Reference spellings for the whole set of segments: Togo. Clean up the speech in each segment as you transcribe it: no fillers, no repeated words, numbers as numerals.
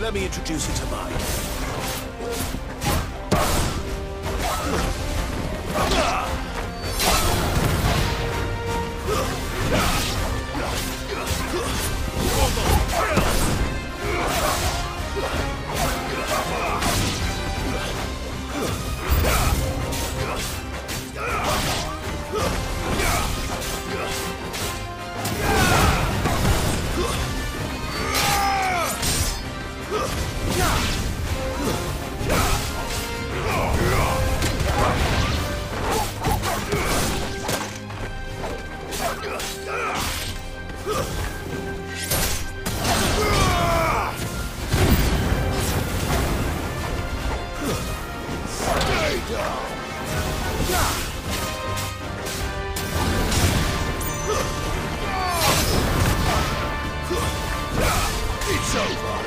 Let me introduce you to mine. It's over!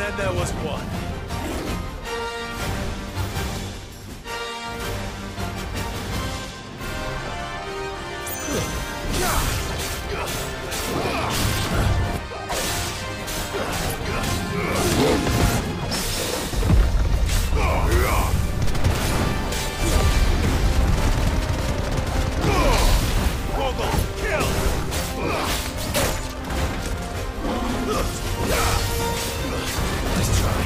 And there was one. Togo, kill! Let's try.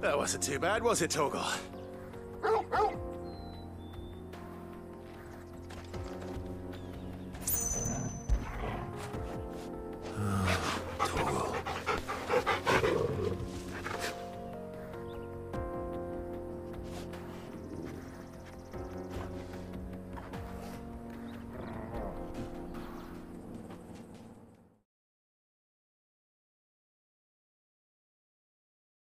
That wasn't too bad, was it, Togo?